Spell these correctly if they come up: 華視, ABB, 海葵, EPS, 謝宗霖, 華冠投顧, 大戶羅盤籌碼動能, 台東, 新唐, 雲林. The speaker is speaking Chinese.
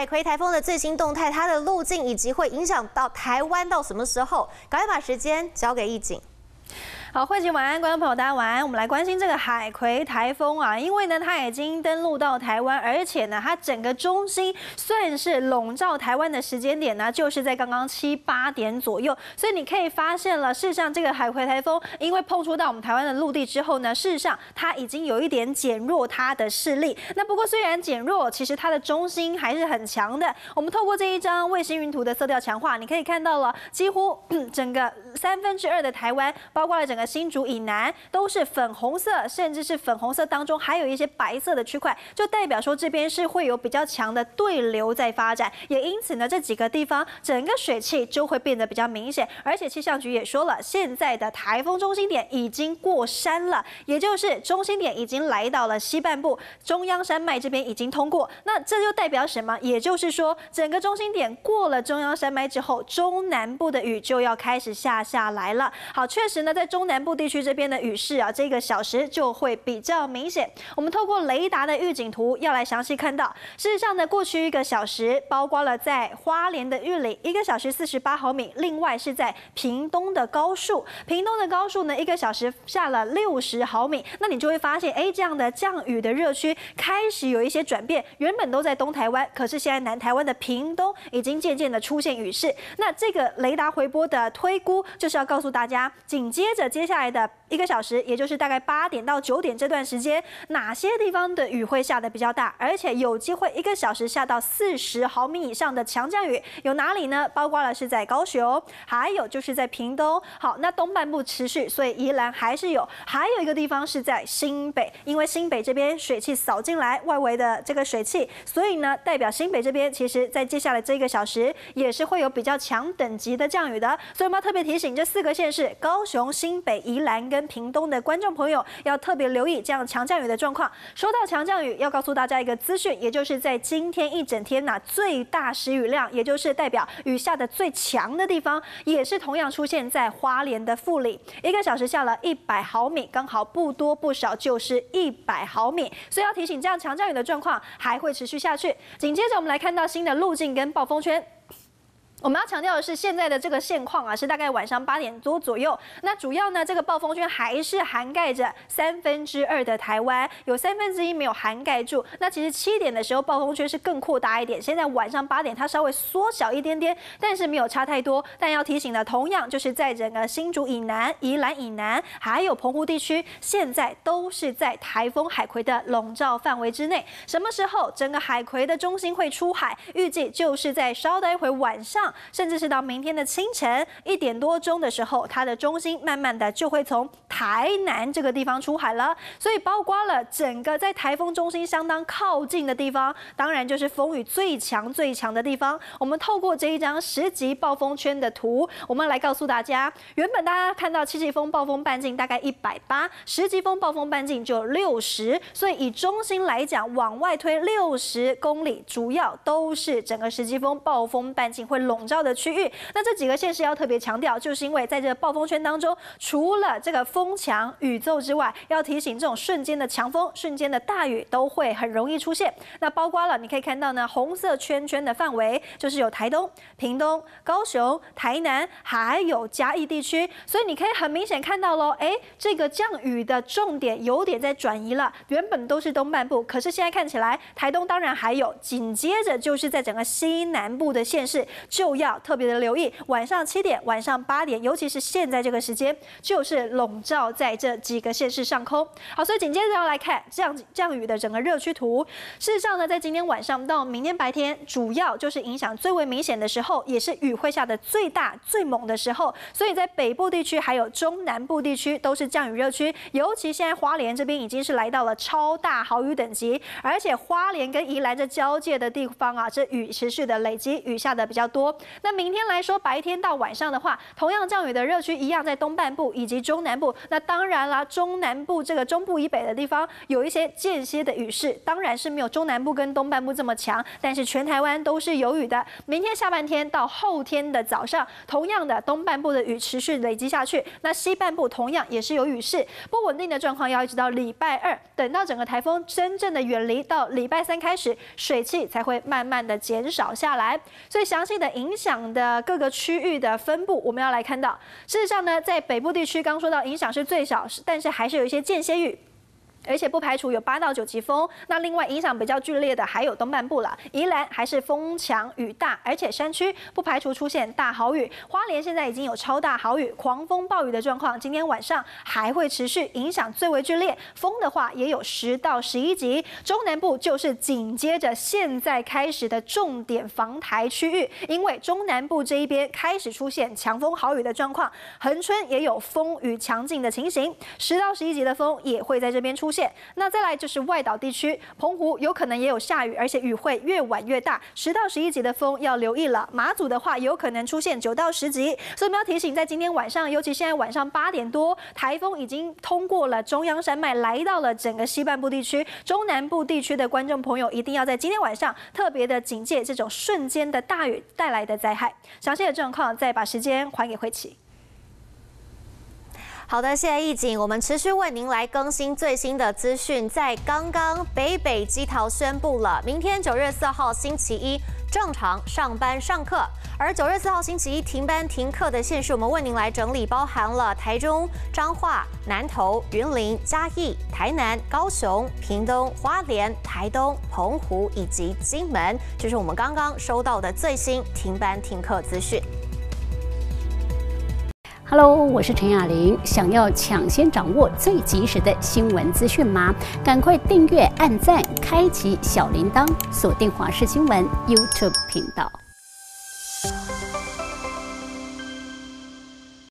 海葵台风的最新动态，它的路径以及会影响到台湾到什么时候？赶快把时间交给易景。 好，慧姐晚安，观众朋友大家晚安。我们来关心这个海葵台风啊，因为呢它已经登陆到台湾，而且呢它整个中心算是笼罩台湾的时间点呢，就是在刚刚7、8点左右。所以你可以发现了，事实上这个海葵台风因为碰触到我们台湾的陆地之后呢，事实上它已经有一点减弱它的势力。那不过虽然减弱，其实它的中心还是很强的。我们透过这一张卫星云图的色调强化，你可以看到了几乎整个2/3的台湾，包括了整个 新竹以南都是粉红色，甚至是粉红色当中还有一些白色的区块，就代表说这边是会有比较强的对流在发展，也因此呢，这几个地方整个水汽就会变得比较明显。而且气象局也说了，现在的台风中心点已经过山了，也就是中心点已经来到了西半部，中央山脉这边已经通过。那这就代表什么？也就是说，整个中心点过了中央山脉之后，中南部的雨就要开始下来了。好，确实呢，在中南部地区这边的雨势啊，这个小时就会比较明显。我们透过雷达的预警图要来详细看到。事实上呢，过去1个小时，包括了在花莲的玉里1个小时48毫米，另外是在屏东的高树，屏东的高树呢1个小时下了60毫米。那你就会发现，哎，这样的降雨的热区开始有一些转变。原本都在东台湾，可是现在南台湾的屏东已经渐渐的出现雨势。那这个雷达回波的推估就是要告诉大家，接下来的1个小时，也就是大概8点到9点这段时间，哪些地方的雨会下得比较大，而且有机会1个小时下到40毫米以上的强降雨，有哪里呢？包括了是在高雄，还有就是在屏东。好，那东半部持续，所以宜兰还是有，还有一个地方是在新北，因为新北这边水汽扫进来，外围的这个水汽，所以呢，代表新北这边其实在接下来这1个小时也是会有比较强等级的降雨的。所以我们要特别提醒这4个县市，高雄、新北、 宜兰跟屏东的观众朋友要特别留意这样强降雨的状况。说到强降雨，要告诉大家一个资讯，也就是在今天1整天最大时雨量，也就是代表雨下的最强的地方，也是同样出现在花莲的富里，1个小时下了100毫米，刚好不多不少就是100毫米。所以要提醒，这样强降雨的状况还会持续下去。紧接着我们来看到新的路径跟暴风圈。 我们要强调的是，现在的这个现况啊，是大概晚上8点多左右。那主要呢，这个暴风圈还是涵盖着2/3的台湾，有1/3没有涵盖住。那其实7点的时候，暴风圈是更扩大一点。现在晚上8点，它稍微缩小一点点，但是没有差太多。但要提醒呢，同样就是在整个新竹以南、宜兰以南，还有澎湖地区，现在都是在台风海葵的笼罩范围之内。什么时候整个海葵的中心会出海？预计就是在稍待一会晚上， 甚至是到明天的清晨1点多钟的时候，它的中心慢慢的就会从台南这个地方出海了。所以包括了整个在台风中心相当靠近的地方，当然就是风雨最强的地方。我们透过这一张10级暴风圈的图，我们来告诉大家，原本大家看到7级风暴风半径大概180，10级风暴风半径就60，所以以中心来讲，往外推60公里，主要都是整个10级风暴风半径会笼罩的区域，那这几个县市要特别强调，就是因为在这个暴风圈当中，除了这个风强、雨骤之外，要提醒这种瞬间的强风、瞬间的大雨都会很容易出现。那包括了，你可以看到呢，红色圈的范围就是有台东、屏东、高雄、台南，还有嘉义地区，所以你可以很明显看到喽，哎，这个降雨的重点有点在转移了，原本都是东半部，可是现在看起来，台东当然还有，紧接着就是在整个西南部的县市就 要特别的留意，晚上7点、晚上8点，尤其是现在这个时间，就是笼罩在这几个县市上空。好，所以紧接着要来看降雨的整个热区图。事实上呢，在今天晚上到明天白天，主要就是影响最为明显的时候，也是雨会下的最大、最猛的时候。所以在北部地区还有中南部地区都是降雨热区，尤其现在花莲这边已经是来到了超大豪雨等级，而且花莲跟宜兰这交界的地方啊，这雨持续的累积，雨下的比较多。那明天来说，白天到晚上的话，同样降雨的热区一样在东半部以及中南部。那当然啦，中南部这个中部以北的地方有一些间歇的雨势，当然是没有中南部跟东半部这么强，但是全台湾都是有雨的。明天下半天到后天的早上，同样的东半部的雨持续累积下去，那西半部同样也是有雨势，不稳定的状况要一直到礼拜二，等到整个台风真正的远离，到礼拜三开始，水汽才会慢慢的减少下来。所以详细的影响的各个区域的分布，我们要来看到。事实上呢，在北部地区，刚说到影响是最小，但是还是有一些间歇雨。 而且不排除有8到9级风，那另外影响比较剧烈的还有东半部了，宜兰还是风强雨大，而且山区不排除出现大豪雨，花莲现在已经有超大豪雨、狂风暴雨的状况，今天晚上还会持续，影响最为剧烈。风的话也有10到11级，中南部就是紧接着现在开始的重点防台区域，因为中南部这一边开始出现强风豪雨的状况，恒春也有风雨强劲的情形，10到11级的风也会在这边出现。 那再来就是外岛地区，澎湖有可能也有下雨，而且雨会越晚越大，10到11级的风要留意了。马祖的话，有可能出现9到10级，所以我们要提醒，在今天晚上，尤其现在晚上8点多，台风已经通过了中央山脉，来到了整个西半部地区、中南部地区的观众朋友，一定要在今天晚上特别的警戒这种瞬间的大雨带来的灾害。详细的状况，再把时间还给慧琪。 好的，谢谢奕瑾。我们持续为您来更新最新的资讯。在刚刚，北基桃宣布了，明天9月4号星期一正常上班上课，而9月4号星期一停班停课的县市，我们为您来整理，包含了台中、彰化、南投、云林、嘉义、台南、高雄、屏东、花莲、台东、澎湖以及金门，这是我们刚刚收到的最新停班停课资讯。 Hello， 我是陈雅玲。想要抢先掌握最及时的新闻资讯吗？赶快订阅、按赞、开启小铃铛，锁定华视新闻 YouTube 频道。